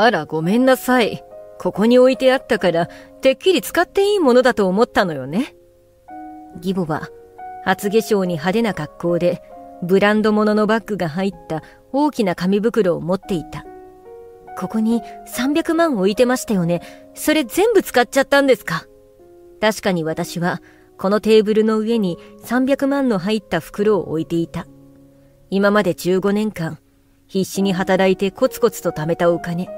あら、ごめんなさい。ここに置いてあったから、てっきり使っていいものだと思ったのよね。義母は、初化粧に派手な格好で、ブランド物のバッグが入った大きな紙袋を持っていた。ここに300万置いてましたよね。それ全部使っちゃったんですか？確かに私は、このテーブルの上に300万の入った袋を置いていた。今まで15年間、必死に働いてコツコツと貯めたお金。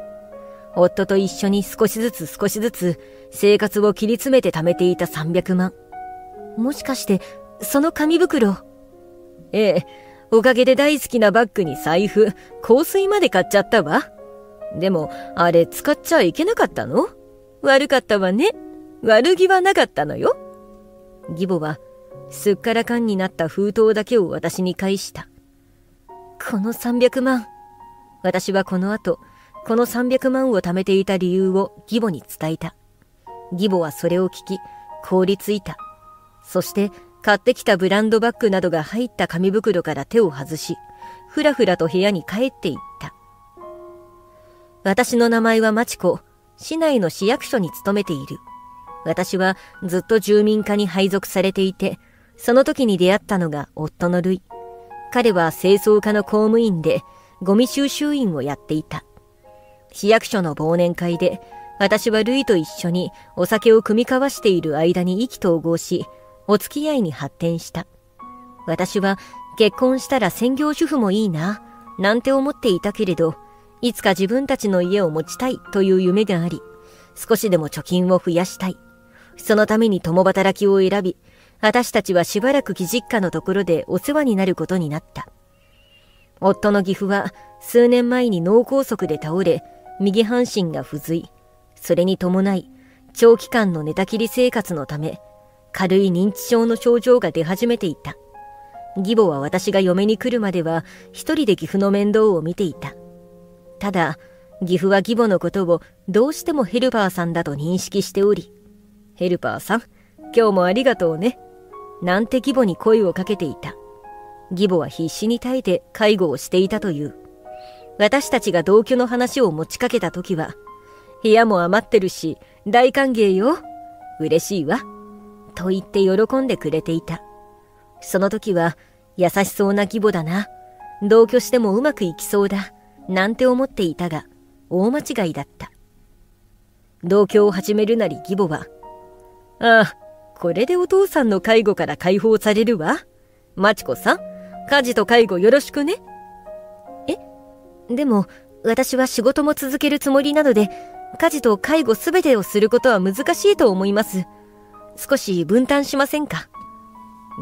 夫と一緒に少しずつ生活を切り詰めて貯めていた300万。もしかして、その紙袋。ええ、おかげで大好きなバッグに財布、香水まで買っちゃったわ。でも、あれ使っちゃいけなかったの？悪かったわね。悪気はなかったのよ。義母は、すっからかんになった封筒だけを私に返した。この300万。私はこの後、この300万を貯めていた理由を義母に伝えた。義母はそれを聞き、凍りついた。そして、買ってきたブランドバッグなどが入った紙袋から手を外し、ふらふらと部屋に帰っていった。私の名前はマチコ、市内の市役所に勤めている。私はずっと住民課に配属されていて、その時に出会ったのが夫のルイ。彼は清掃課の公務員で、ゴミ収集員をやっていた。市役所の忘年会で、私はルイと一緒にお酒を酌み交わしている間に意気投合し、お付き合いに発展した。私は結婚したら専業主婦もいいな、なんて思っていたけれど、いつか自分たちの家を持ちたいという夢があり、少しでも貯金を増やしたい。そのために共働きを選び、私たちはしばらく義実家のところでお世話になることになった。夫の義父は数年前に脳梗塞で倒れ、右半身が不随。それに伴い、長期間の寝たきり生活のため、軽い認知症の症状が出始めていた。義母は私が嫁に来るまでは一人で義父の面倒を見ていた。ただ、義父は義母のことをどうしてもヘルパーさんだと認識しており、ヘルパーさん、今日もありがとうね。なんて義母に声をかけていた。義母は必死に耐えて介護をしていたという。私たちが同居の話を持ちかけた時は、部屋も余ってるし、大歓迎よ。嬉しいわ。と言って喜んでくれていた。その時は、優しそうな義母だな。同居してもうまくいきそうだ。なんて思っていたが、大間違いだった。同居を始めるなり義母は、ああ、これでお父さんの介護から解放されるわ。マチコさん、家事と介護よろしくね。え、でも、私は仕事も続けるつもりなので、家事と介護すべてをすることは難しいと思います。少し分担しませんか？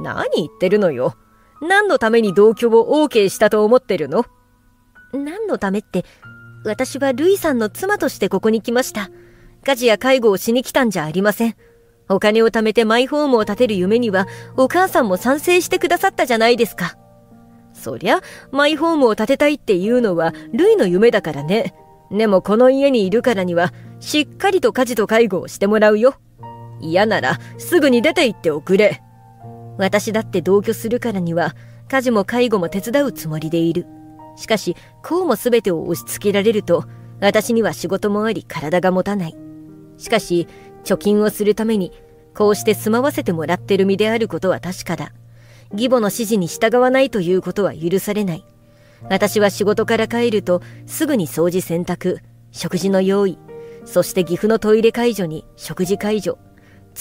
何言ってるのよ。何のために同居を OK したと思ってるの？何のためって、私はルイさんの妻としてここに来ました。家事や介護をしに来たんじゃありません。お金を貯めてマイホームを建てる夢にはお母さんも賛成してくださったじゃないですか。そりゃ、マイホームを建てたいっていうのはルイの夢だからね。でもこの家にいるからにはしっかりと家事と介護をしてもらうよ。嫌ならすぐに出て行っておくれ。私だって同居するからには家事も介護も手伝うつもりでいる。しかし、こうも全てを押し付けられると私には仕事もあり体が持たない。しかし、貯金をするために、こうして住まわせてもらってる身であることは確かだ。義母の指示に従わないということは許されない。私は仕事から帰ると、すぐに掃除洗濯、食事の用意、そして義父のトイレ介助に食事介助。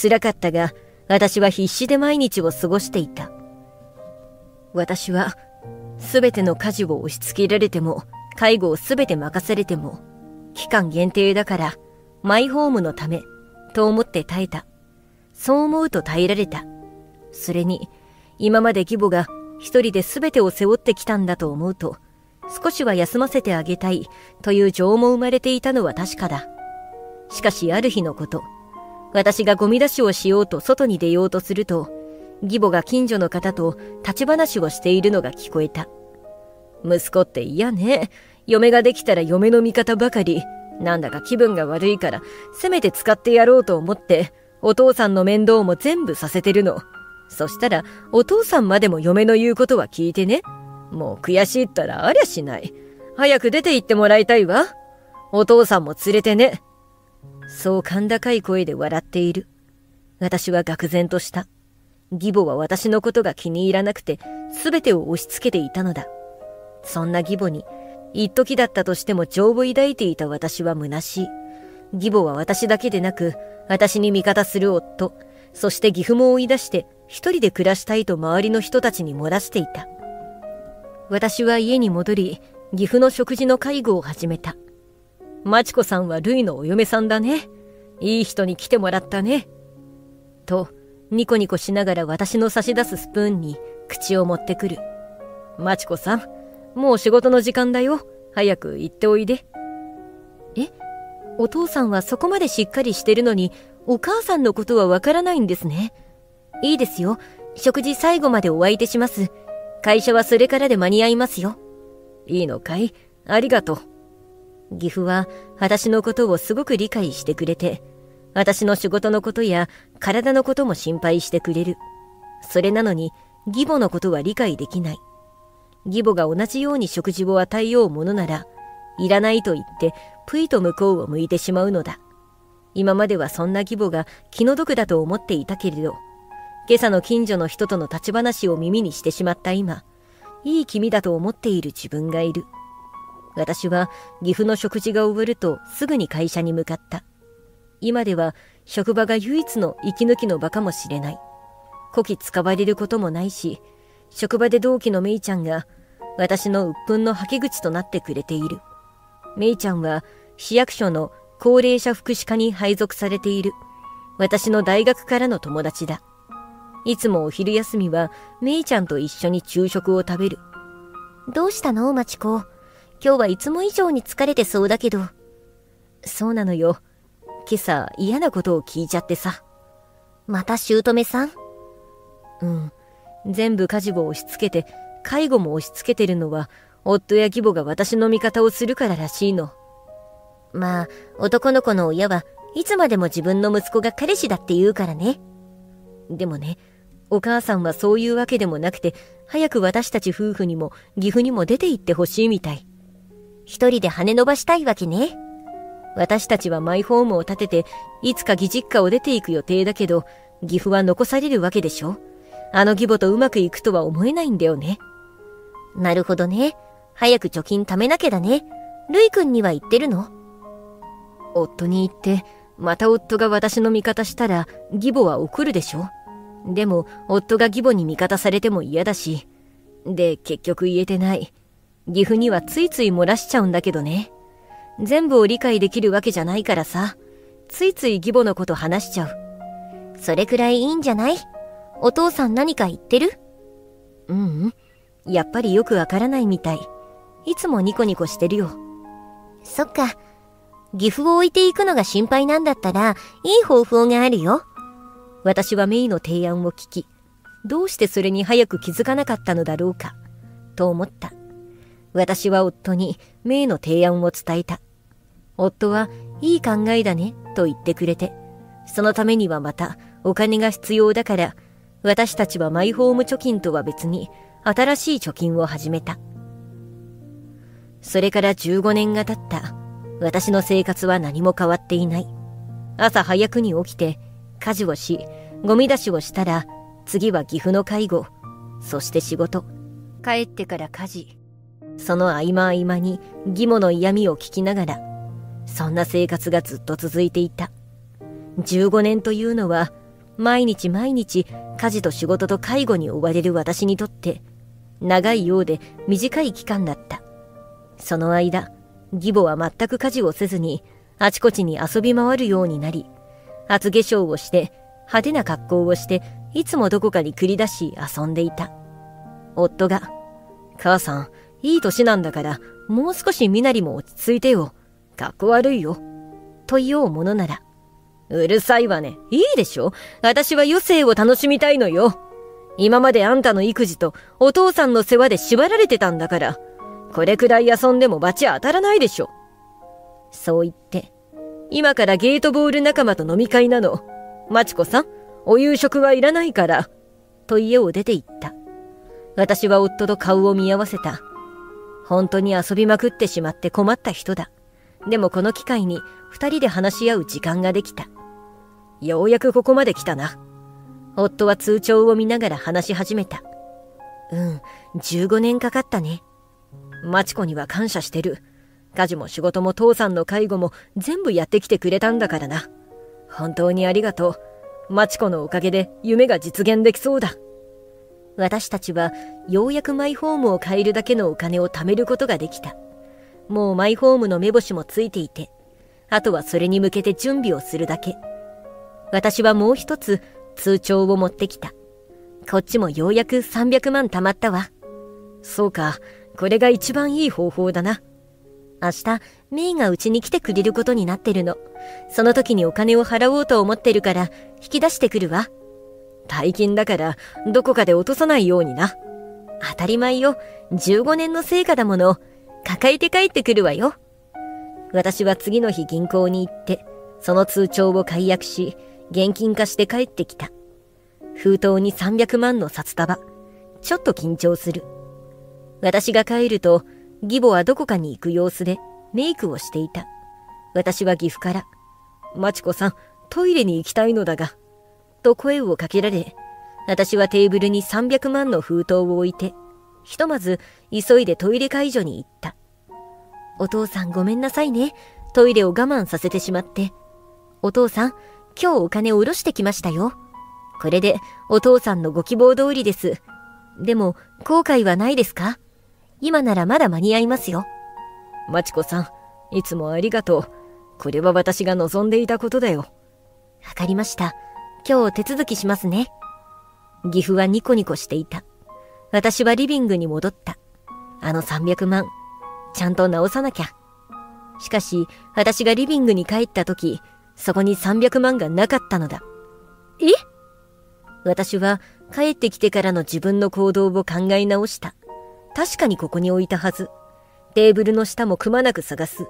辛かったが、私は必死で毎日を過ごしていた。私は、すべての家事を押し付けられても、介護をすべて任されても、期間限定だから、マイホームのため、と思って耐えた。そう思うと耐えられた。それに、今まで義母が一人で全てを背負ってきたんだと思うと、少しは休ませてあげたいという情も生まれていたのは確かだ。しかしある日のこと、私がゴミ出しをしようと外に出ようとすると、義母が近所の方と立ち話をしているのが聞こえた。息子って嫌ね。嫁ができたら嫁の味方ばかり。なんだか気分が悪いから、せめて使ってやろうと思って、お父さんの面倒も全部させてるの。そしたら、お父さんまでも嫁の言うことは聞いてね。もう悔しいったらありゃしない。早く出て行ってもらいたいわ。お父さんも連れてね。そう甲高い声で笑っている。私は愕然とした。義母は私のことが気に入らなくて、すべてを押し付けていたのだ。そんな義母に、一時だったとしても情を抱いていた私は虚しい。義母は私だけでなく、私に味方する夫、そして義父も追い出して、一人で暮らしたいと周りの人たちに漏らしていた。私は家に戻り、義父の食事の介護を始めた。まちこさんはルイのお嫁さんだね。いい人に来てもらったね。と、ニコニコしながら私の差し出すスプーンに口を持ってくる。まちこさん、もう仕事の時間だよ。早く行っておいで。え、お父さんはそこまでしっかりしてるのに、お母さんのことはわからないんですね。いいですよ。食事最後までお相手します。会社はそれからで間に合いますよ。いいのかい？ありがとう。義父は私のことをすごく理解してくれて、私の仕事のことや体のことも心配してくれる。それなのに義母のことは理解できない。義母が同じように食事を与えようものなら、いらないと言ってぷいと向こうを向いてしまうのだ。今まではそんな義母が気の毒だと思っていたけれど、今朝の近所の人との立ち話を耳にしてしまった今、いい気味だと思っている自分がいる。私は義父の食事が終わるとすぐに会社に向かった。今では職場が唯一の息抜きの場かもしれない。こき使われることもないし、職場で同期のメイちゃんが私の鬱憤の吐き口となってくれている。メイちゃんは市役所の高齢者福祉課に配属されている。私の大学からの友達だ。いつもお昼休みはメイちゃんと一緒に昼食を食べる。どうしたの、まちこ。今日はいつも以上に疲れてそうだけど。そうなのよ。今朝嫌なことを聞いちゃってさ。また姑さん？うん。全部家事を押し付けて、介護も押し付けてるのは、夫や義母が私の味方をするかららしいの。まあ、男の子の親はいつまでも自分の息子が彼氏だって言うからね。でもね、お母さんはそういうわけでもなくて、早く私たち夫婦にも義父にも出て行ってほしいみたい。一人で羽伸ばしたいわけね。私たちはマイホームを建てて、いつか義実家を出ていく予定だけど、義父は残されるわけでしょ。あの義母とうまくいくとは思えないんだよね。なるほどね。早く貯金貯めなきゃだね。ルイ君には言ってるの？夫に言って、また夫が私の味方したら、義母は怒るでしょ。でも、夫が義母に味方されても嫌だし。で、結局言えてない。義父にはついつい漏らしちゃうんだけどね。全部を理解できるわけじゃないからさ。ついつい義母のこと話しちゃう。それくらいいいんじゃない？お父さん何か言ってる？うん。やっぱりよくわからないみたい。いつもニコニコしてるよ。そっか。義父を置いていくのが心配なんだったら、いい方法があるよ。私はメイの提案を聞き、どうしてそれに早く気づかなかったのだろうか、と思った。私は夫にメイの提案を伝えた。夫は、いい考えだね、と言ってくれて、そのためにはまたお金が必要だから、私たちはマイホーム貯金とは別に新しい貯金を始めた。それから15年が経った。私の生活は何も変わっていない。朝早くに起きて、家事をし、ゴミ出しをしたら、次は義父の介護、そして仕事、帰ってから家事。その合間合間に義母の嫌味を聞きながら、そんな生活がずっと続いていた。15年というのは、毎日毎日家事と仕事と介護に追われる私にとって、長いようで短い期間だった。その間、義母は全く家事をせずに、あちこちに遊び回るようになり、厚化粧をして、派手な格好をして、いつもどこかに繰り出し遊んでいた。夫が、母さん、いい歳なんだから、もう少し身なりも落ち着いてよ。かっこ悪いよ。と言おうものなら。うるさいわね。いいでしょ？私は余生を楽しみたいのよ。今まであんたの育児とお父さんの世話で縛られてたんだから、これくらい遊んでも罰当たらないでしょ。そう言って、今からゲートボール仲間と飲み会なの。まちこさん、お夕食はいらないから。と家を出て行った。私は夫と顔を見合わせた。本当に遊びまくってしまって困った人だ。でもこの機会に2人で話し合う時間ができた。ようやくここまで来たな。夫は通帳を見ながら話し始めた。うん、15年かかったね。マチコには感謝してる。家事も仕事も父さんの介護も全部やってきてくれたんだからな。本当にありがとう。マチコのおかげで夢が実現できそうだ。私たちはようやくマイホームを買えるだけのお金を貯めることができた。もうマイホームの目星もついていて、あとはそれに向けて準備をするだけ。私はもう一つ通帳を持ってきた。こっちもようやく300万貯まったわ。そうか、これが一番いい方法だな。明日、メイがうちに来てくれることになってるの。その時にお金を払おうと思ってるから、引き出してくるわ。大金だから、どこかで落とさないようにな。当たり前よ。15年の成果だもの。抱えて帰ってくるわよ。私は次の日銀行に行って、その通帳を解約し、現金化して帰ってきた。封筒に300万の札束。ちょっと緊張する。私が帰ると、義母はどこかに行く様子でメイクをしていた。私は岐阜から、まちこさん、トイレに行きたいのだが、と声をかけられ、私はテーブルに300万の封筒を置いて、ひとまず急いでトイレ介助に行った。お父さんごめんなさいね。トイレを我慢させてしまって。お父さん、今日お金を下ろしてきましたよ。これでお父さんのご希望通りです。でも、後悔はないですか？今ならまだ間に合いますよ。まちこさん、いつもありがとう。これは私が望んでいたことだよ。わかりました。今日手続きしますね。義父はニコニコしていた。私はリビングに戻った。あの300万、ちゃんと直さなきゃ。しかし、私がリビングに帰った時、そこに300万がなかったのだ。え？私は帰ってきてからの自分の行動を考え直した。確かにここに置いたはず。テーブルの下もくまなく探す。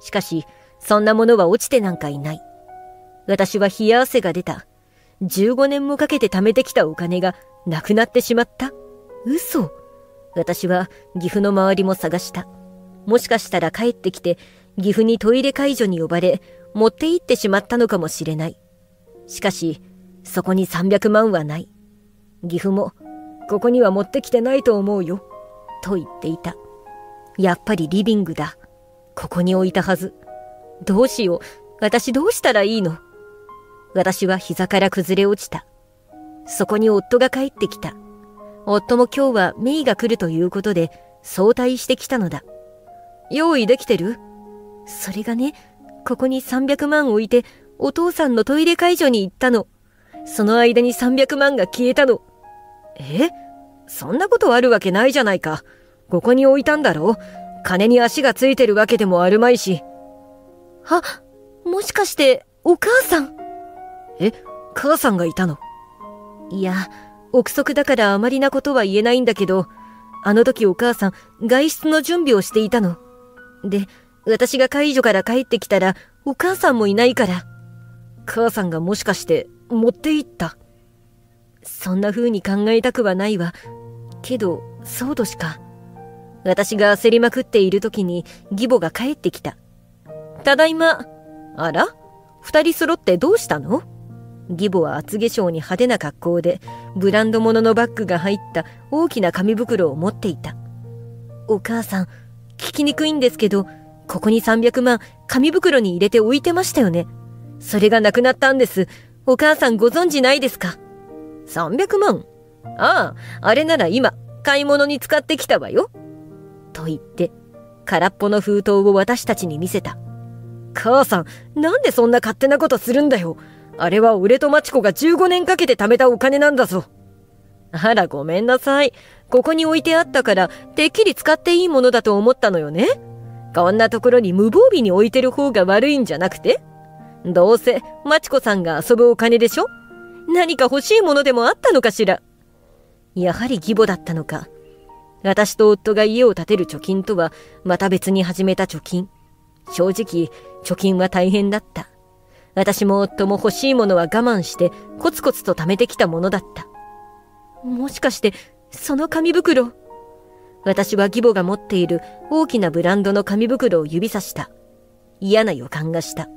しかし、そんなものは落ちてなんかいない。私は冷や汗が出た。15年もかけて貯めてきたお金がなくなってしまった。嘘。私は岐阜の周りも探した。もしかしたら帰ってきて、岐阜にトイレ介助に呼ばれ、持って行ってしまったのかもしれない。しかし、そこに300万はない。岐阜も、ここには持ってきてないと思うよ。と言っていた。やっぱりリビングだ。ここに置いたはず。どうしよう。私どうしたらいいの？私は膝から崩れ落ちた。そこに夫が帰ってきた。夫も今日はメイが来るということで早退してきたのだ。用意できてる？それがね、ここに300万置いてお父さんのトイレ介助に行ったの。その間に300万が消えたの。え？そんなことあるわけないじゃないか。ここに置いたんだろう。金に足がついてるわけでもあるまいし。あ、もしかして、お母さん。え、母さんがいたの？いや、憶測だからあまりなことは言えないんだけど、あの時お母さん、外出の準備をしていたの。で、私が介助から帰ってきたら、お母さんもいないから。母さんがもしかして、持って行った。そんな風に考えたくはないわ。けど、そうとしか。私が焦りまくっている時に義母が帰ってきた。ただいま。あら？二人揃ってどうしたの？義母は厚化粧に派手な格好で、ブランド物のバッグが入った大きな紙袋を持っていた。お母さん、聞きにくいんですけど、ここに300万紙袋に入れて置いてましたよね。それがなくなったんです。お母さんご存知ないですか？300万？ああ、あれなら今、買い物に使ってきたわよ。と言って、空っぽの封筒を私たちに見せた。母さん、なんでそんな勝手なことするんだよ。あれは俺とマチコが15年かけて貯めたお金なんだぞ。あら、ごめんなさい。ここに置いてあったから、てっきり使っていいものだと思ったのよね。こんなところに無防備に置いてる方が悪いんじゃなくて？どうせ、マチコさんが遊ぶお金でしょ？何か欲しいものでもあったのかしら。やはり義母だったのか。私と夫が家を建てる貯金とはまた別に始めた貯金。正直、貯金は大変だった。私も夫も欲しいものは我慢してコツコツと貯めてきたものだった。もしかして、その紙袋。私は義母が持っている大きなブランドの紙袋を指さした。嫌な予感がした。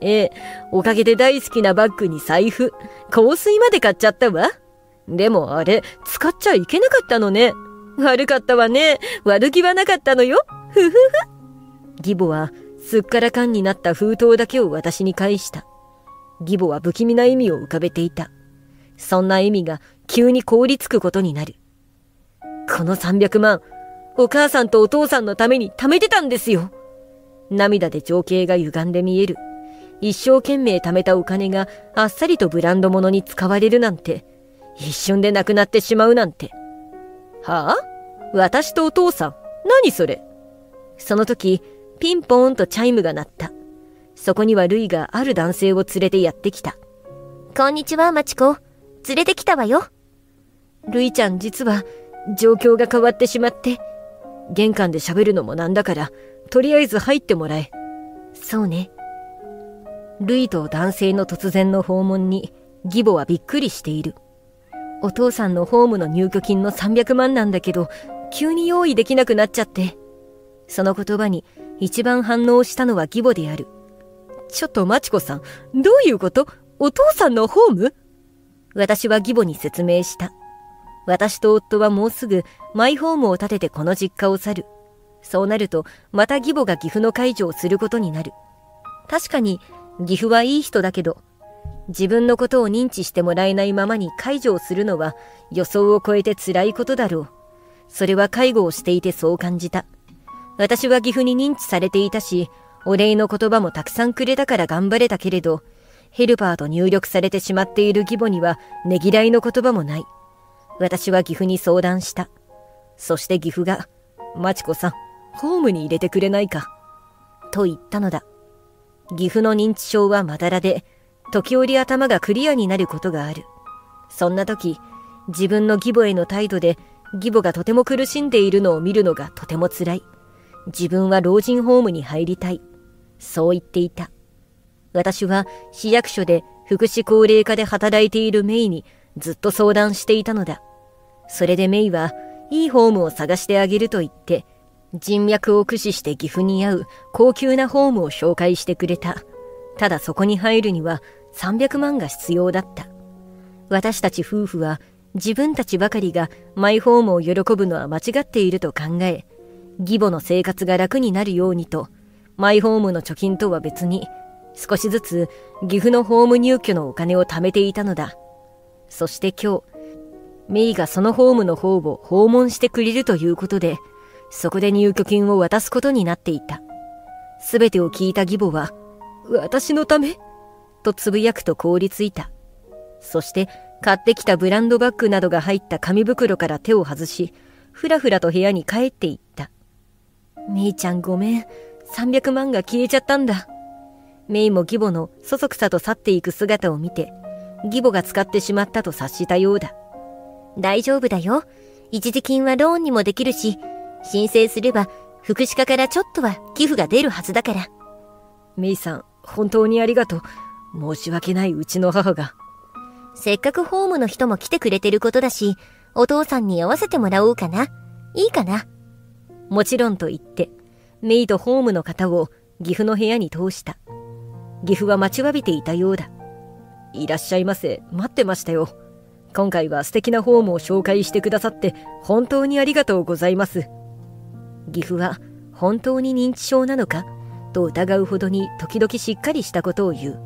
ええ、おかげで大好きなバッグに財布、香水まで買っちゃったわ。でもあれ、使っちゃいけなかったのね。悪かったわね。悪気はなかったのよ。ふふふ。義母はすっからかんになった封筒だけを私に返した。義母は不気味な意味を浮かべていた。そんな意味が急に凍りつくことになる。この300万、お母さんとお父さんのために貯めてたんですよ。涙で情景が歪んで見える。一生懸命貯めたお金があっさりとブランド物に使われるなんて、一瞬でなくなってしまうなんて。はあ？私とお父さん、何それ？その時、ピンポーンとチャイムが鳴った。そこにはルイがある男性を連れてやってきた。こんにちは、マチコ。連れてきたわよ。ルイちゃん、実は、状況が変わってしまって。玄関で喋るのもなんだから、とりあえず入ってもらえ。そうね。ルイと男性の突然の訪問に、義母はびっくりしている。お父さんのホームの入居金の300万なんだけど、急に用意できなくなっちゃって。その言葉に一番反応したのは義母である。ちょっとマチコさん、どういうこと？お父さんのホーム？私は義母に説明した。私と夫はもうすぐマイホームを建ててこの実家を去る。そうなると、また義母が岐阜の介助をすることになる。確かに、岐阜はいい人だけど、自分のことを認知してもらえないままに介助をするのは予想を超えて辛いことだろう。それは介護をしていてそう感じた。私は岐阜に認知されていたし、お礼の言葉もたくさんくれたから頑張れたけれど、ヘルパーと入力されてしまっている義母にはねぎらいの言葉もない。私は岐阜に相談した。そして岐阜が、マチコさん、ホームに入れてくれないか。と言ったのだ。岐阜の認知症はまだらで、時折頭がクリアになることがある。そんな時、自分の義母への態度で義母がとても苦しんでいるのを見るのがとても辛い。自分は老人ホームに入りたい。そう言っていた。私は市役所で福祉高齢化で働いているメイにずっと相談していたのだ。それでメイは、いいホームを探してあげると言って、人脈を駆使して岐阜に合う高級なホームを紹介してくれた。ただそこに入るには300万が必要だった。私たち夫婦は自分たちばかりがマイホームを喜ぶのは間違っていると考え、義母の生活が楽になるようにと、マイホームの貯金とは別に少しずつ岐阜のホーム入居のお金を貯めていたのだ。そして今日、メイがそのホームの方を訪問してくれるということで、そこで入居金を渡すことになっていた。すべてを聞いた義母は、私のためとつぶやくと凍りついた。そして買ってきたブランドバッグなどが入った紙袋から手を外し、ふらふらと部屋に帰っていった。メイちゃんごめん、300万が消えちゃったんだ。メイも義母のそそくさと去っていく姿を見て、義母が使ってしまったと察したようだ。大丈夫だよ。一時金はローンにもできるし、申請すれば福祉課からちょっとは寄付が出るはずだから。メイさん、本当にありがとう。申し訳ない、うちの母が。せっかくホームの人も来てくれてることだし、お父さんに会わせてもらおうかな。いいかな。もちろんと言って、メイとホームの方を岐阜の部屋に通した。岐阜は待ちわびていたようだ。いらっしゃいませ。待ってましたよ。今回は素敵なホームを紹介してくださって、本当にありがとうございます。岐阜は本当に認知症なのかと疑うほどに時々しっかりしたことを言う。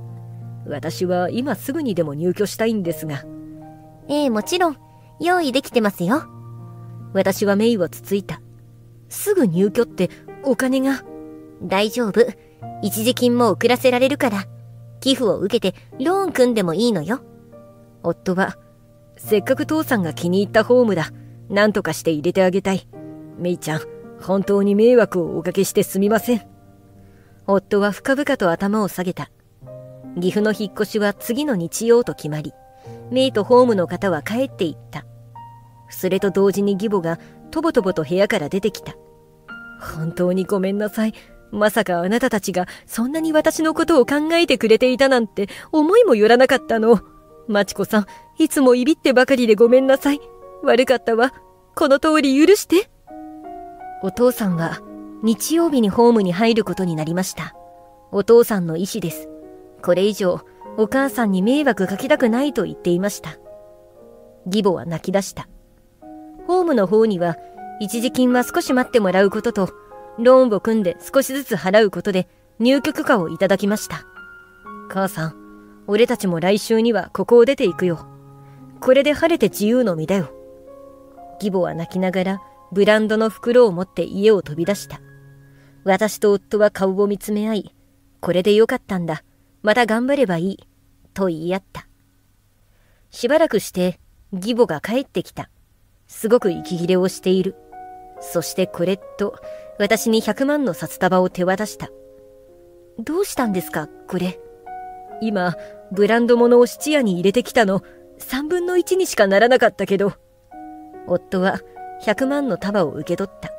私は今すぐにでも入居したいんですが。ええ、もちろん用意できてますよ。私はメイをつついた。すぐ入居ってお金が。大丈夫。一時金も送らせられるから、寄付を受けてローン組んでもいいのよ。夫は、せっかく父さんが気に入ったホームだ。なんとかして入れてあげたい。メイちゃん、本当に迷惑をおかけしてすみません。夫は深々と頭を下げた。岐阜の引っ越しは次の日曜と決まり、メイとホームの方は帰っていった。それと同時に義母がとぼとぼと部屋から出てきた。本当にごめんなさい。まさかあなたたちがそんなに私のことを考えてくれていたなんて思いもよらなかったの。マチコさん、いつもいびってばかりでごめんなさい。悪かったわ。この通り許して。お父さんは日曜日にホームに入ることになりました。お父さんの意思です。これ以上お母さんに迷惑かけたくないと言っていました。義母は泣き出した。ホームの方には一時金は少し待ってもらうことと、ローンを組んで少しずつ払うことで入居許可をいただきました。母さん、俺たちも来週にはここを出ていくよ。これで晴れて自由の身だよ。義母は泣きながらブランドの袋を持って家を飛び出した。私と夫は顔を見つめ合い、これでよかったんだ。また頑張ればいい。と言い合った。しばらくして義母が帰ってきた。すごく息切れをしている。そしてこれと私に100万の札束を手渡した。どうしたんですか、これ。今、ブランド物を質屋に入れてきたの。3分の1にしかならなかったけど。夫は100万の束を受け取った。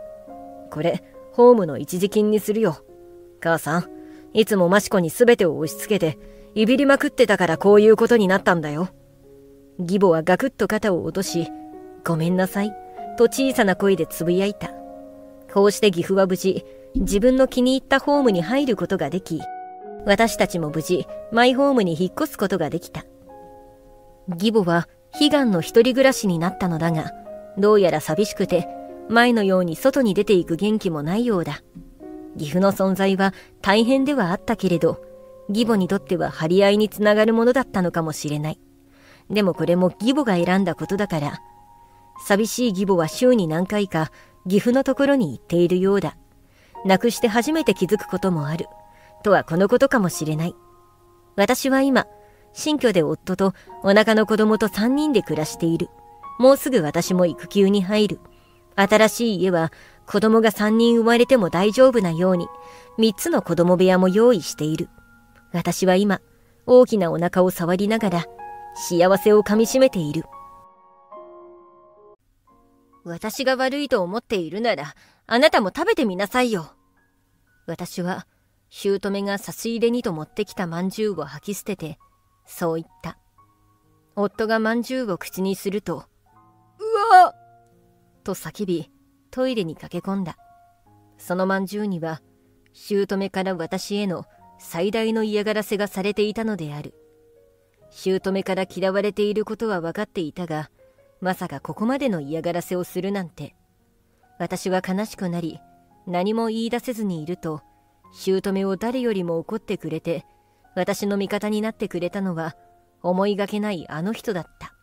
これ、ホームの一時金にするよ。母さん、いつもマシコに全てを押し付けて、いびりまくってたからこういうことになったんだよ。義母はガクッと肩を落とし、ごめんなさい、と小さな声でつぶやいた。こうして義父は無事、自分の気に入ったホームに入ることができ、私たちも無事、マイホームに引っ越すことができた。義母は悲願の一人暮らしになったのだが、どうやら寂しくて、前のように外に出ていく元気もないようだ。義父の存在は大変ではあったけれど、義母にとっては張り合いにつながるものだったのかもしれない。でもこれも義母が選んだことだから、寂しい義母は週に何回か義父のところに行っているようだ。亡くして初めて気づくこともある。とはこのことかもしれない。私は今、新居で夫とお腹の子供と3人で暮らしている。もうすぐ私も育休に入る。新しい家は子供が3人生まれても大丈夫なように、3つの子供部屋も用意している。私は今、大きなお腹を触りながら、幸せをかみしめている。私が悪いと思っているなら、あなたも食べてみなさいよ。私は、姑が差し入れにと持ってきたまんじゅうを吐き捨てて、そう言った。夫がまんじゅうを口にすると、うわっと叫び、トイレに駆け込んだ。そのまんじゅうには、姑から私への最大の嫌がらせがされていたのである。姑から嫌われていることは分かっていたが、まさかここまでの嫌がらせをするなんて。私は悲しくなり、何も言い出せずにいると、姑を誰よりも怒ってくれて、私の味方になってくれたのは、思いがけないあの人だった。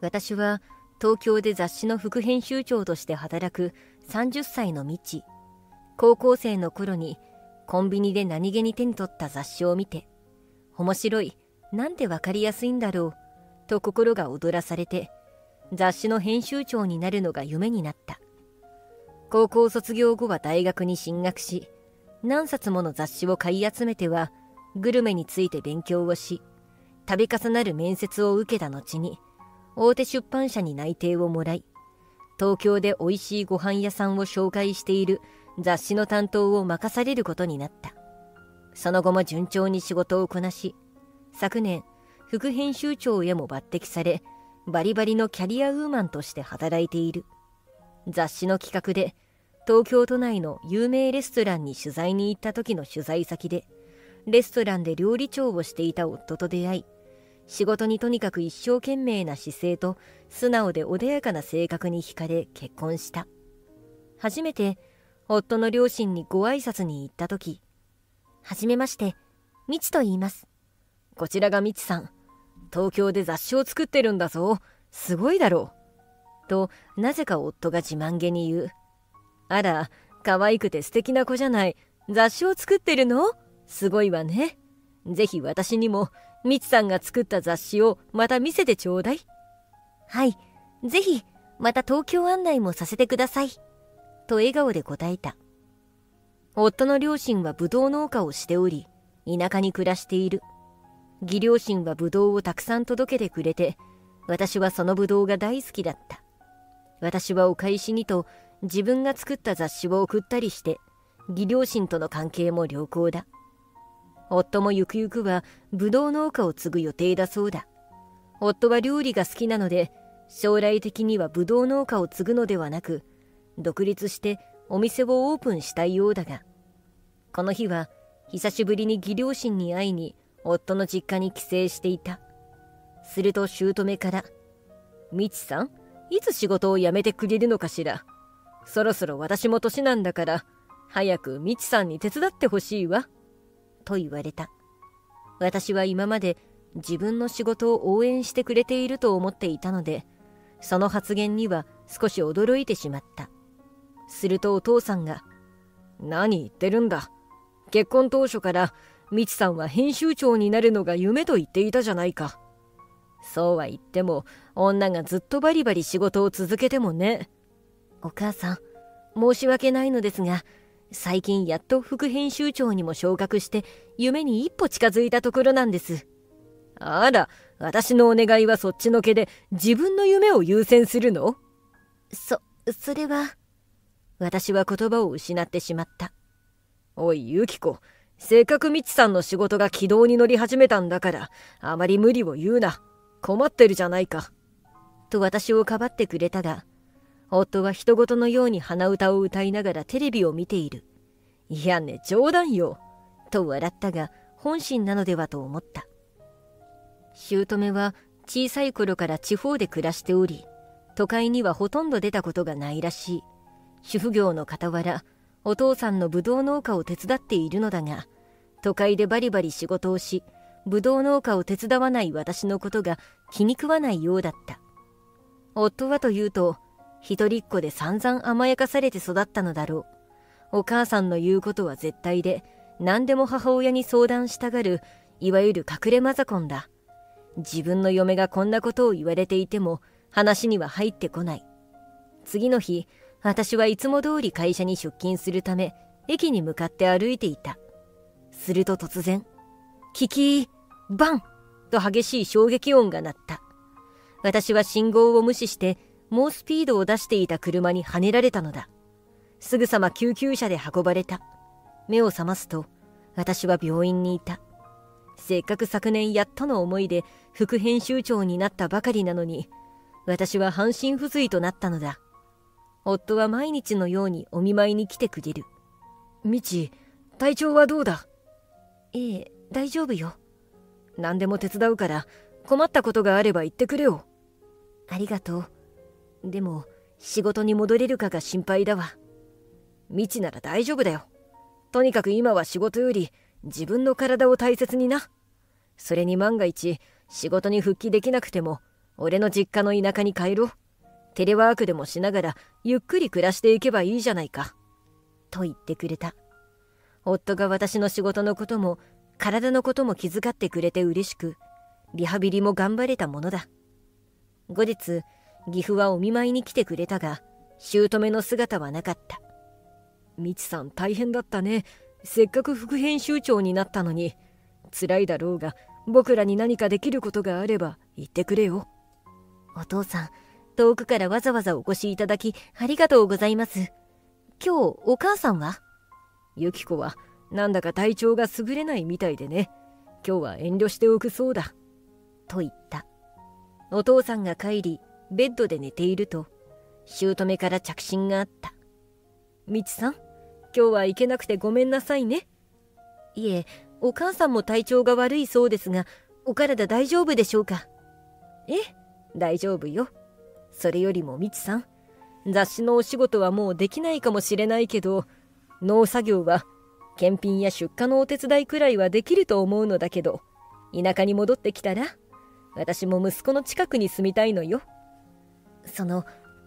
私は、東京で雑誌の副編集長として働く30歳のミチ。高校生の頃に、コンビニで何気に手に取った雑誌を見て、面白い、なんてわかりやすいんだろう、と心が躍らされて、雑誌の編集長になるのが夢になった。高校卒業後は大学に進学し、何冊もの雑誌を買い集めては、グルメについて勉強をし、度重なる面接を受けた後に、大手出版社に内定をもらい、東京で美味しいご飯屋さんを紹介している雑誌の担当を任されることになった。その後も順調に仕事をこなし、昨年、副編集長へも抜擢され、バリバリのキャリアウーマンとして働いている。雑誌の企画で、東京都内の有名レストランに取材に行った時の取材先で、レストランで料理長をしていた夫と出会い、仕事にとにかく一生懸命な姿勢と素直で穏やかな性格に惹かれ結婚した。初めて夫の両親にご挨拶に行った時、はじめまして、みちと言います。こちらがみちさん。東京で雑誌を作ってるんだぞ。すごいだろう。と、なぜか夫が自慢げに言う。あら、可愛くて素敵な子じゃない。雑誌を作ってるの？すごいわね。ぜひ私にも、みちさんが作った雑誌をまた見せてちょうだい。はい、ぜひ、また東京案内もさせてください。と笑顔で答えた。夫の両親はブドウ農家をしており、田舎に暮らしている。義両親はブドウをたくさん届けてくれて、私はそのブドウが大好きだった。私はお返しにと、自分が作った雑誌を送ったりして、義両親との関係も良好だ。夫もゆくゆくはブドウ農家を継ぐ予定だそうだ。夫は料理が好きなので、将来的にはブドウ農家を継ぐのではなく、独立してお店をオープンしたいようだが、この日は久しぶりに義両親に会いに夫の実家に帰省していた。すると姑から「みちさん、いつ仕事を辞めてくれるのかしら。そろそろ私も年なんだから早くみちさんに手伝ってほしいわ」と言われた。私は今まで自分の仕事を応援してくれていると思っていたので、その発言には少し驚いてしまった。するとお父さんが「何言ってるんだ。結婚当初からみちさんは編集長になるのが夢と言っていたじゃないか。そうは言っても女がずっとバリバリ仕事を続けてもね。お母さん、申し訳ないのですが、最近やっと副編集長にも昇格して夢に一歩近づいたところなんです。あら、私のお願いはそっちのけで自分の夢を優先するの？それは。私は言葉を失ってしまった。おい、ユキコ、せっかくみちさんの仕事が軌道に乗り始めたんだから、あまり無理を言うな。困ってるじゃないか。と私をかばってくれたが、夫は人ごとのように鼻歌を歌いながらテレビを見ている。いやね、冗談よ。と笑ったが、本心なのではと思った。姑は小さい頃から地方で暮らしており、都会にはほとんど出たことがないらしい。主婦業の傍ら、お父さんのぶどう農家を手伝っているのだが、都会でバリバリ仕事をし、ぶどう農家を手伝わない私のことが気に食わないようだった。夫はというと、一人っ子で散々甘やかされて育ったのだろう。お母さんの言うことは絶対で、何でも母親に相談したがる、いわゆる隠れマザコンだ。自分の嫁がこんなことを言われていても、話には入ってこない。次の日、私はいつも通り会社に出勤するため、駅に向かって歩いていた。すると突然、キキー、バンと激しい衝撃音が鳴った。私は信号を無視して、猛スピードを出していた車に跳ねられたのだ。すぐさま救急車で運ばれた。目を覚ますと、私は病院にいた。せっかく昨年やっとの思いで副編集長になったばかりなのに、私は半身不随となったのだ。夫は毎日のようにお見舞いに来てくれる。みち、体調はどうだ？ええ、大丈夫よ。何でも手伝うから、困ったことがあれば言ってくれよ。ありがとう。でも、仕事に戻れるかが心配だわ。みちなら大丈夫だよ。とにかく今は仕事より自分の体を大切にな。それに万が一、仕事に復帰できなくても、俺の実家の田舎に帰ろう。テレワークでもしながらゆっくり暮らしていけばいいじゃないか。と言ってくれた。夫が私の仕事のことも体のことも気遣ってくれて嬉しく、リハビリも頑張れたものだ。後日、岐阜はお見舞いに来てくれたが、姑の姿はなかった。みちさん大変だったね。せっかく副編集長になったのに。辛いだろうが、僕らに何かできることがあれば言ってくれよ。お父さん、遠くからわざわざお越しいただきありがとうございます。今日お母さんは？ユキコはなんだか体調が優れないみたいでね。今日は遠慮しておくそうだ。と言った。お父さんが帰り、ベッドで寝ていると、姑から着信があった。みちさん、今日は行けなくてごめんなさいね。いえ、お母さんも体調が悪いそうですが、お体大丈夫でしょうか？え、大丈夫よ。それよりもみちさん、雑誌のお仕事はもうできないかもしれないけど、農作業は検品や出荷のお手伝いくらいはできると思うのだけど、田舎に戻ってきたら、私も息子の近くに住みたいのよ。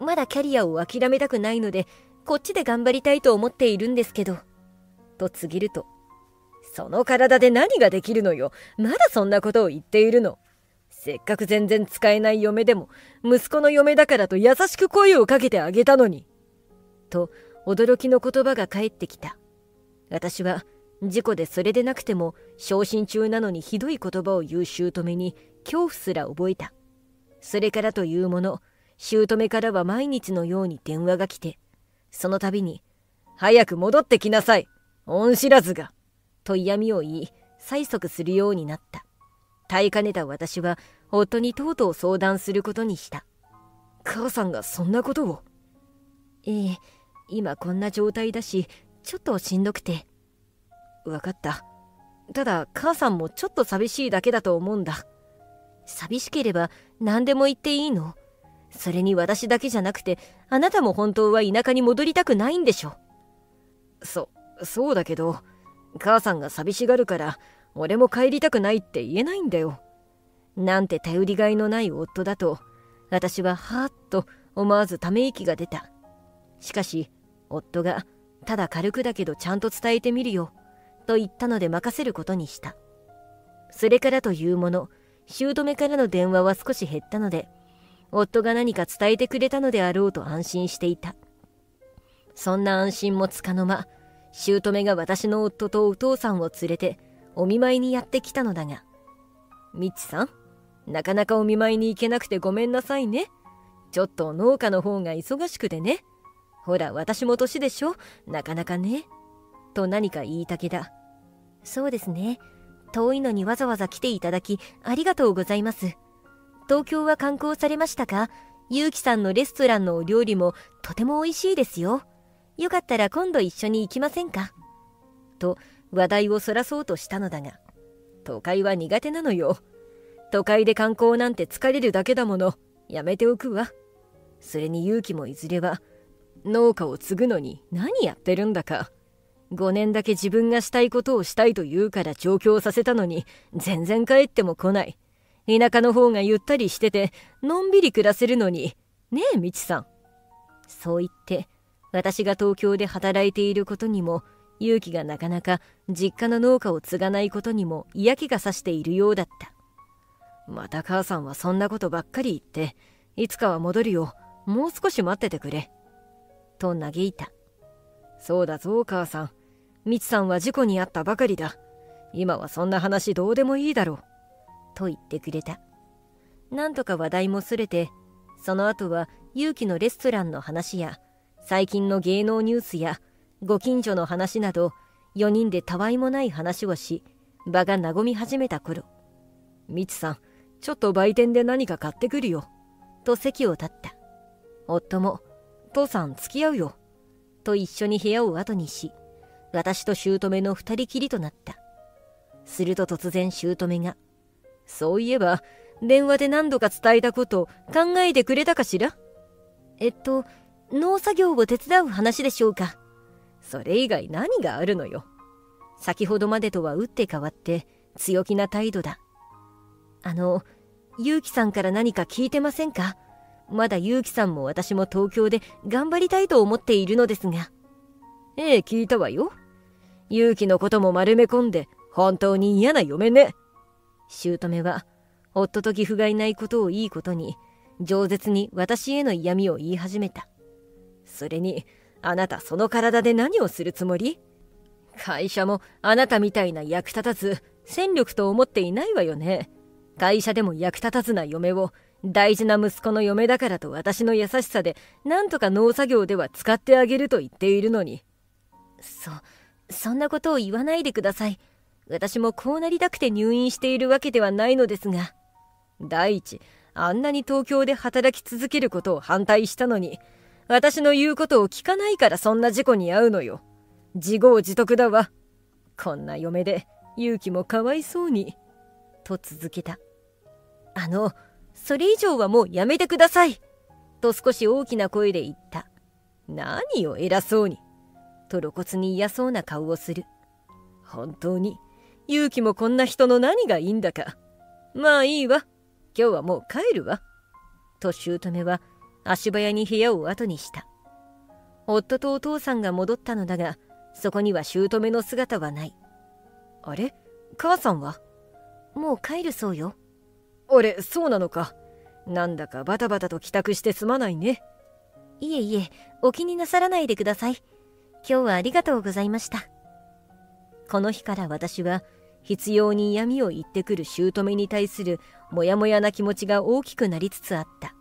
まだキャリアを諦めたくないので、こっちで頑張りたいと思っているんですけど、と告げると、その体で何ができるのよ。まだそんなことを言っているの。せっかく全然使えない嫁でも、息子の嫁だからと優しく声をかけてあげたのに。と、驚きの言葉が返ってきた。私は、事故でそれでなくても、昇進中なのにひどい言葉を言う姑に恐怖すら覚えた。それからというもの、姑からは毎日のように電話が来て、その度に、早く戻ってきなさい、恩知らずが、と嫌味を言い、催促するようになった。耐えかねた私は、夫にとうとう相談することにした。母さんがそんなことを。ええ、今こんな状態だし、ちょっとしんどくて。分かった。ただ、母さんもちょっと寂しいだけだと思うんだ。寂しければ何でも言っていいの？それに私だけじゃなくて、あなたも本当は田舎に戻りたくないんでしょ？そうだけど、母さんが寂しがるから、俺も帰りたくないって言えないんだよ。なんて頼りがいのない夫だと、私ははーっと思わずため息が出た。しかし、夫が、ただ軽くだけどちゃんと伝えてみるよ、と言ったので任せることにした。それからというもの、姑からの電話は少し減ったので、夫が何か伝えてくれたのであろうと安心していた。そんな安心もつかの間、姑が私の夫とお父さんを連れてお見舞いにやってきたのだが、みちさん、なかなかお見舞いに行けなくてごめんなさいね。ちょっと農家の方が忙しくてね。ほら、私も年でしょ、なかなかね。と何か言いたけだ。そうですね。遠いのにわざわざ来ていただきありがとうございます。東京は観光されましたか？ゆうきさんのレストランのお料理もとても美味しいですよ。よかったら今度一緒に行きませんか？と話題をそらそうとしたのだが、都会は苦手なのよ。都会で観光なんて疲れるだけだもの。やめておくわ。それにゆうきもいずれは農家を継ぐのに何やってるんだか。5年だけ自分がしたいことをしたいと言うから上京させたのに、全然帰っても来ない。田舎の方がゆったりしてて、のんびり暮らせるのに。ねえ、みちさん。そう言って、私が東京で働いていることにも、勇気がなかなか実家の農家を継がないことにも嫌気がさしているようだった。また母さんはそんなことばっかり言って、いつかは戻るよ。もう少し待っててくれ。と嘆いた。そうだぞ、母さん。みちさんは事故に遭ったばかりだ。今はそんな話どうでもいいだろう。と言ってくれた。なんとか話題もそれて、その後は勇気のレストランの話や、最近の芸能ニュースや、ご近所の話など、4人でたわいもない話をし、場が和み始めた頃、みちさん、ちょっと売店で何か買ってくるよ。と席を立った。夫も、父さん付き合うよ。と一緒に部屋を後にし、私と姑の2人きりとなった。すると突然姑が、そういえば、電話で何度か伝えたこと考えてくれたかしら？農作業を手伝う話でしょうか。それ以外何があるのよ。先ほどまでとは打って変わって強気な態度だ。ゆうきさんから何か聞いてませんか？まだゆうきさんも私も東京で頑張りたいと思っているのですが。ええ、聞いたわよ。ゆうきのことも丸め込んで本当に嫌な嫁ね。姑は夫と義父がいないことをいいことに、饒舌に私への嫌味を言い始めた。それに、あなたその体で何をするつもり？会社もあなたみたいな役立たず、戦力と思っていないわよね。会社でも役立たずな嫁を、大事な息子の嫁だからと私の優しさで、なんとか農作業では使ってあげると言っているのに。そんなことを言わないでください。私もこうなりたくて入院しているわけではないのですが。第一、あんなに東京で働き続けることを反対したのに、私の言うことを聞かないからそんな事故に遭うのよ。自業自得だわ。こんな嫁で、勇気もかわいそうに。と続けた。それ以上はもうやめてください。と少し大きな声で言った。何を偉そうに。と露骨に嫌そうな顔をする。本当に。勇気もこんな人の何がいいんだか。まあいいわ。今日はもう帰るわ。と姑は足早に部屋を後にした。夫とお父さんが戻ったのだが、そこには姑の姿はない。あれ？母さんは？もう帰るそうよ。あれ、そうなのか。なんだかバタバタと帰宅してすまないね。いえいえ、お気になさらないでください。今日はありがとうございました。この日から私は必要に嫌味を言ってくる姑に対するモヤモヤな気持ちが大きくなりつつあった。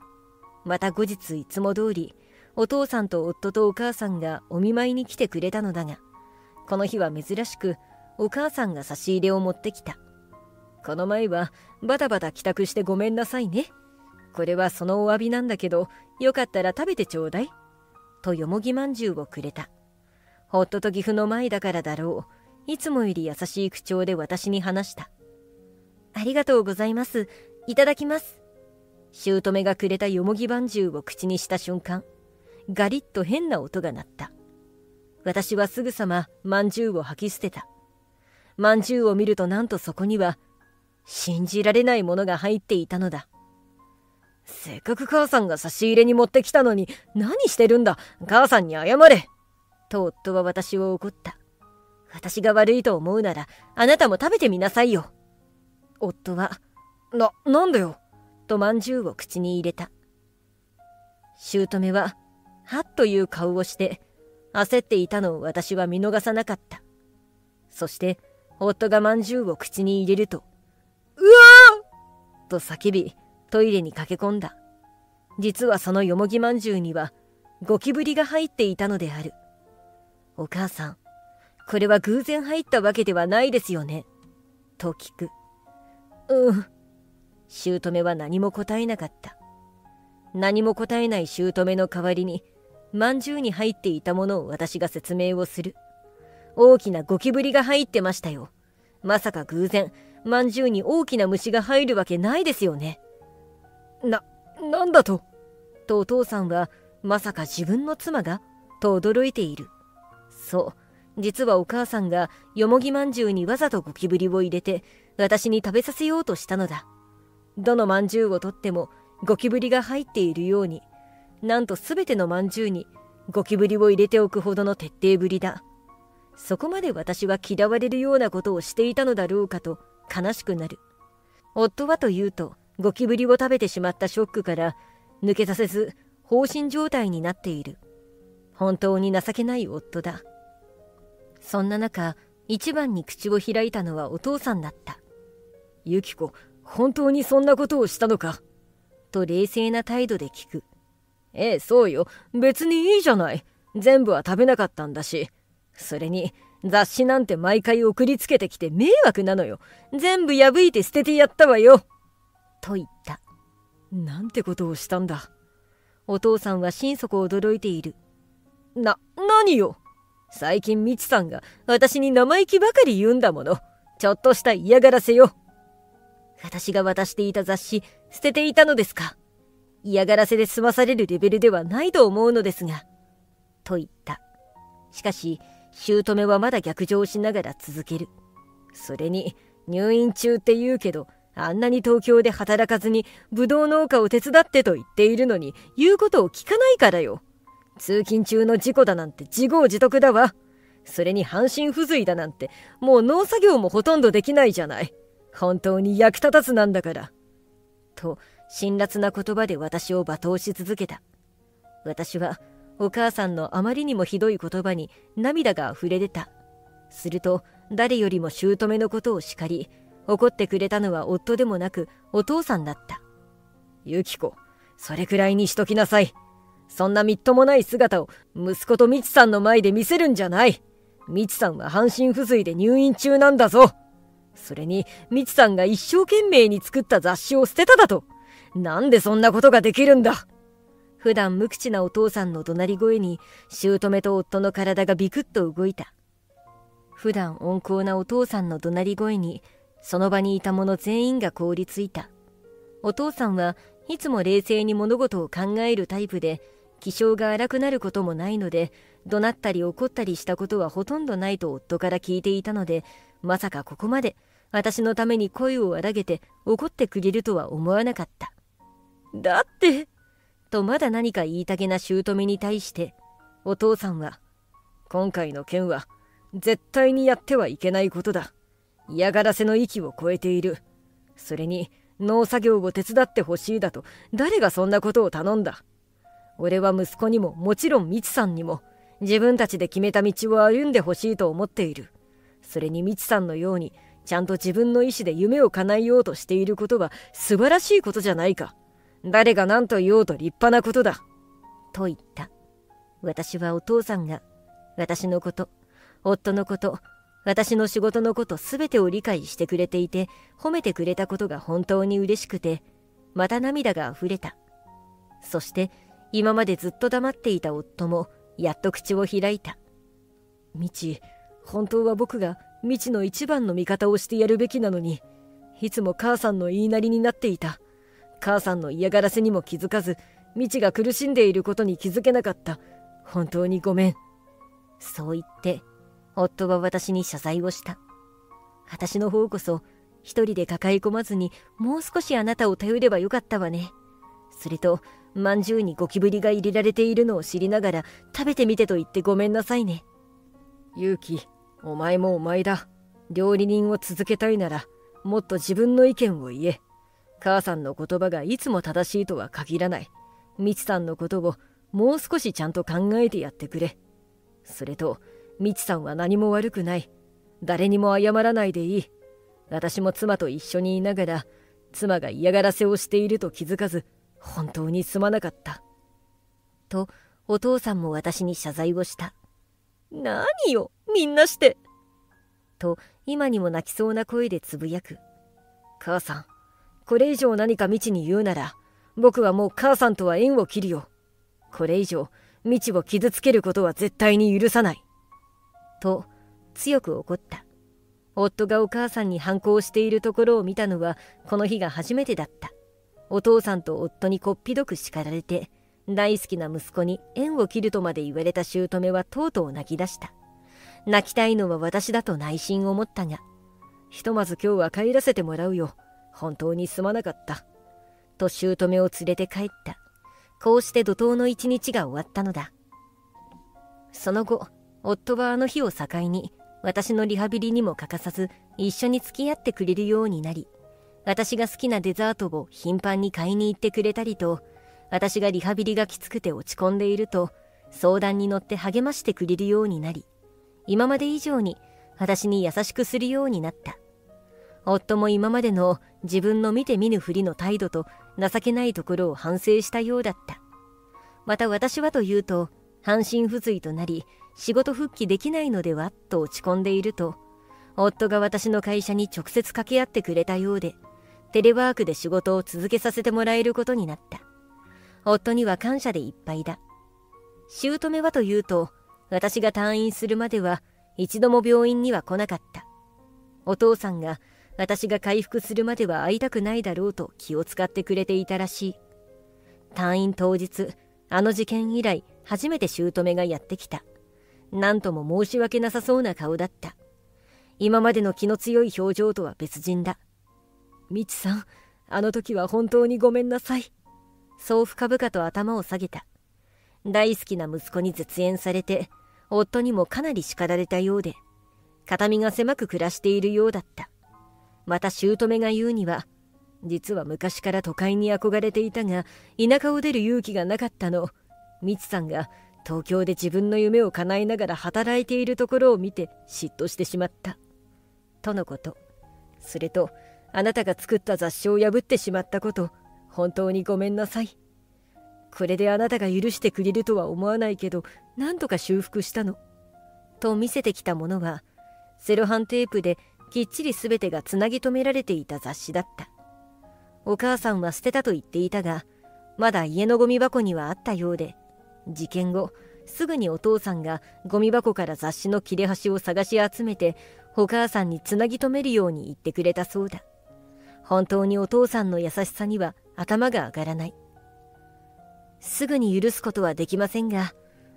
また後日いつも通り、お父さんと夫とお母さんがお見舞いに来てくれたのだが、この日は珍しくお母さんが差し入れを持ってきた。この前はバタバタ帰宅してごめんなさいね。これはそのお詫びなんだけど、よかったら食べてちょうだい。とよもぎまんじゅうをくれた。ホットと岐阜の前だからだろう。いつもより優しい口調で私に話した。ありがとうございます。いただきます。姑がくれたよもぎまんじゅうを口にした瞬間、ガリッと変な音が鳴った。私はすぐさままんじゅうを吐き捨てた。まんじゅうを見るとなんとそこには、信じられないものが入っていたのだ。せっかく母さんが差し入れに持ってきたのに、何してるんだ、母さんに謝れと夫は私を怒った。私が悪いと思うなら、あなたも食べてみなさいよ。夫は、なんだよとまんじゅうを口に入れた。姑は、はっという顔をして、焦っていたのを私は見逃さなかった。そして、夫がまんじゅうを口に入れると、うわー！と叫び、トイレに駆け込んだ。実はそのよもぎまんじゅうには、ゴキブリが入っていたのである。お母さん、これは偶然入ったわけではないですよね。と聞く。うん。姑は何も答えなかった。何も答えない姑の代わりに、まんじゅうに入っていたものを私が説明をする。大きなゴキブリが入ってましたよ。まさか偶然、まんじゅうに大きな虫が入るわけないですよね。なんだと、とお父さんは、まさか自分の妻が、と驚いている。そう、実はお母さんがよもぎまんじゅうにわざとゴキブリを入れて私に食べさせようとしたのだ。どのまんじゅうをとってもゴキブリが入っているように、なんとすべてのまんじゅうにゴキブリを入れておくほどの徹底ぶりだ。そこまで私は嫌われるようなことをしていたのだろうかと悲しくなる。夫はというとゴキブリを食べてしまったショックから抜け出せず放心状態になっている。本当に情けない夫だ。そんな中、一番に口を開いたのはお父さんだった。ユキコ、本当にそんなことをしたのかと冷静な態度で聞く。ええ、そうよ。別にいいじゃない。全部は食べなかったんだし。それに、雑誌なんて毎回送りつけてきて迷惑なのよ。全部破いて捨ててやったわよ。と言った。なんてことをしたんだ。お父さんは心底驚いている。何よ。最近ミチさんが私に生意気ばかり言うんだもの。ちょっとした嫌がらせよ。私が渡していた雑誌、捨てていたのですか。嫌がらせで済まされるレベルではないと思うのですが。と言った。しかし、姑はまだ逆上しながら続ける。それに、入院中って言うけど、あんなに東京で働かずに、ぶどう農家を手伝ってと言っているのに、言うことを聞かないからよ。通勤中の事故だなんて自業自得だわ。それに半身不随だなんて、もう農作業もほとんどできないじゃない。本当に役立たずなんだから。と、辛辣な言葉で私を罵倒し続けた。私は、お母さんのあまりにもひどい言葉に涙が溢れ出た。すると、誰よりも姑のことを叱り、怒ってくれたのは夫でもなく、お父さんだった。ユキコ、それくらいにしときなさい。そんなみっともない姿を息子とミチさんの前で見せるんじゃない。ミチさんは半身不随で入院中なんだぞ。それにミチさんが一生懸命に作った雑誌を捨てただと。なんでそんなことができるんだ。普段無口なお父さんの怒鳴り声に姑と夫の体がビクッと動いた。普段温厚なお父さんの怒鳴り声にその場にいた者全員が凍りついた。お父さんはいつも冷静に物事を考えるタイプで、気性が荒くなることもないので、怒鳴ったり怒ったりしたことはほとんどないと夫から聞いていたので、まさかここまで私のために声を荒げて怒ってくれるとは思わなかった。だって、とまだ何か言いたげな姑に対して、お父さんは、今回の件は絶対にやってはいけないことだ。嫌がらせの域を超えている。それに農作業を手伝ってほしいだと誰がそんなことを頼んだ。俺は息子にももちろんミチさんにも自分たちで決めた道を歩んでほしいと思っている。それにミチさんのようにちゃんと自分の意思で夢を叶えようとしていることは素晴らしいことじゃないか。誰が何と言おうと立派なことだ。と言った。私はお父さんが私のこと、夫のこと、私の仕事のことすべてを理解してくれていて褒めてくれたことが本当に嬉しくて、また涙があふれた。そして今までずっと黙っていた夫もやっと口を開いた。みち、本当は僕がみちの一番の味方をしてやるべきなのに、いつも母さんの言いなりになっていた。母さんの嫌がらせにも気づかず、みちが苦しんでいることに気づけなかった。本当にごめん。そう言って、夫は私に謝罪をした。私の方こそ、一人で抱え込まずに、もう少しあなたを頼ればよかったわね。それと、まんじゅうにゴキブリが入れられているのを知りながら、食べてみてと言ってごめんなさいね。勇気、お前もお前だ。料理人を続けたいなら、もっと自分の意見を言え。母さんの言葉がいつも正しいとは限らない。みちさんのことをもう少しちゃんと考えてやってくれ。それと、みちさんは何も悪くない。誰にも謝らないでいい。私も妻と一緒にいながら、妻が嫌がらせをしていると気づかず、本当にすまなかった。と、お父さんも私に謝罪をした。何よ、みんなして。と、今にも泣きそうな声でつぶやく。母さん、これ以上何かみちに言うなら、僕はもう母さんとは縁を切るよ。これ以上、みちを傷つけることは絶対に許さない。と、強く怒った。夫がお母さんに反抗しているところを見たのは、この日が初めてだった。お父さんと夫にこっぴどく叱られて、大好きな息子に縁を切るとまで言われた姑はとうとう泣き出した。泣きたいのは私だと内心思ったが、ひとまず今日は帰らせてもらうよ。本当にすまなかった。と姑を連れて帰った。こうして怒涛の一日が終わったのだ。その後、夫はあの日を境に、私のリハビリにも欠かさず、一緒に付き合ってくれるようになり、私が好きなデザートを頻繁に買いに行ってくれたりと、私がリハビリがきつくて落ち込んでいると、相談に乗って励ましてくれるようになり、今まで以上に私に優しくするようになった。夫も今までの自分の見て見ぬふりの態度と情けないところを反省したようだった。また私はというと、半身不随となり、仕事復帰できないのではと落ち込んでいると、夫が私の会社に直接掛け合ってくれたようで、テレワークで仕事を続けさせてもらえることになった。夫には感謝でいっぱいだ。姑はというと、私が退院するまでは一度も病院には来なかった。お父さんが私が回復するまでは会いたくないだろうと気を使ってくれていたらしい。退院当日、あの事件以来初めて姑がやってきた。なんとも申し訳なさそうな顔だった。今までの気の強い表情とは別人だ。みちさん、あの時は本当にごめんなさい。そう深々と頭を下げた。大好きな息子に絶縁されて、夫にもかなり叱られたようで、肩身が狭く暮らしているようだった。また姑が言うには、実は昔から都会に憧れていたが、田舎を出る勇気がなかったの。みちさんが東京で自分の夢を叶えながら働いているところを見て嫉妬してしまった。とのこと。それと、あなたが作った雑誌を破ってしまったこと、本当にごめんなさい。これであなたが許してくれるとは思わないけど、なんとか修復したの。と見せてきたものは、セロハンテープできっちり全てがつなぎ止められていた雑誌だった。お母さんは捨てたと言っていたが、まだ家のゴミ箱にはあったようで、事件後、すぐにお父さんがゴミ箱から雑誌の切れ端を探し集めて、お母さんにつなぎ止めるように言ってくれたそうだ。本当にお父さんの優しさには頭が上がらない。すぐに許すことはできませんが、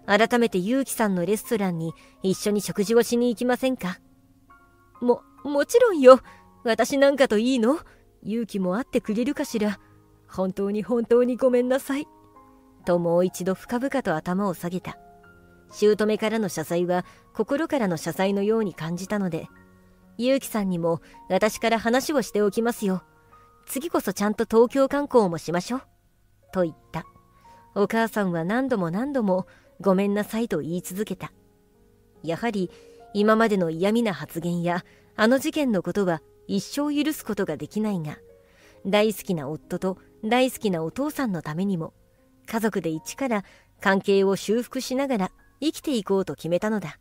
改めてゆうきさんのレストランに一緒に食事をしに行きませんか？もちろんよ。私なんかといいの？ゆうきも会ってくれるかしら。本当にごめんなさい。ともう一度深々と頭を下げた。姑からの謝罪は心からの謝罪のように感じたので、ゆうきさんにも私から話をしておきますよ。次こそちゃんと東京観光もしましょう。と言った。お母さんは何度もごめんなさいと言い続けた。やはり今までの嫌味な発言やあの事件のことは一生許すことができないが、大好きな夫と大好きなお父さんのためにも、家族で一から関係を修復しながら生きていこうと決めたのだ。